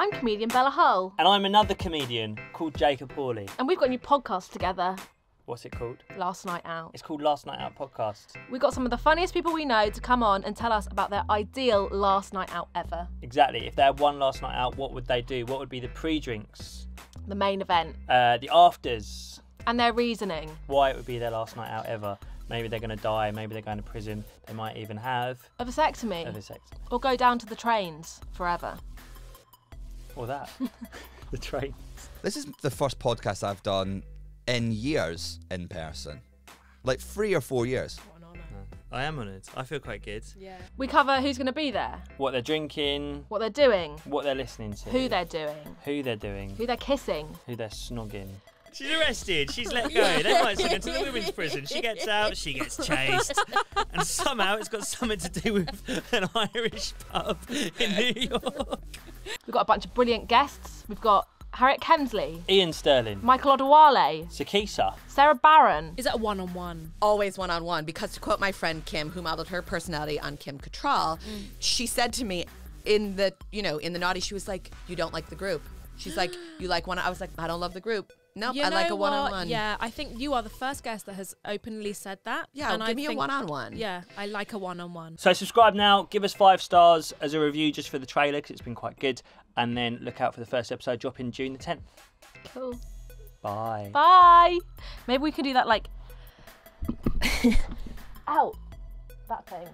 I'm comedian Bella Hull. And I'm another comedian called Jacob Hawley. And we've got a new podcast together. What's it called? Last Night Out. It's called Last Night Out Podcast. We've got some of the funniest people we know to come on and tell us about their ideal last night out ever. Exactly. If they had one last night out, what would they do? What would be the pre-drinks? The main event. The afters. And their reasoning. Why it would be their last night out ever. Maybe they're going to die, maybe they're going to prison, they might even have... a vasectomy. A vasectomy. Or go down to the trains forever. Or that. The trains. This is the first podcast I've done in years in person. Like 3 or 4 years. What an honour. Yeah. I am honoured. I feel quite good. Yeah. We cover who's going to be there. What they're drinking. What they're doing. What they're listening to. Who they're doing. Who they're doing. Who they're kissing. Who they're snogging. She's arrested, she's let go, they might send her to the women's prison. She gets out, she gets chased. And somehow it's got something to do with an Irish pub in New York. We've got a bunch of brilliant guests. We've got Harriet Kemsley. Ian Sterling. Michael Odowale. Sakisa. Sarah Barron. Is it a one-on-one? Always one-on-one, because to quote my friend Kim, who modeled her personality on Kim Cattrall, she said to me in the naughty, she was like, you don't like the group. She's like, you like one? I was like, I don't love the group. Nope, you know, I like a one-on-one. Yeah, I think you are the first guest that has openly said that. Yeah, and give me a one-on-one. Yeah, I like a one-on-one. So subscribe now, give us 5 stars as a review just for the trailer, because it's been quite good. And then look out for the first episode dropping June the 10th. Cool. Bye. Bye. Maybe we could do that like... Ow. That thing.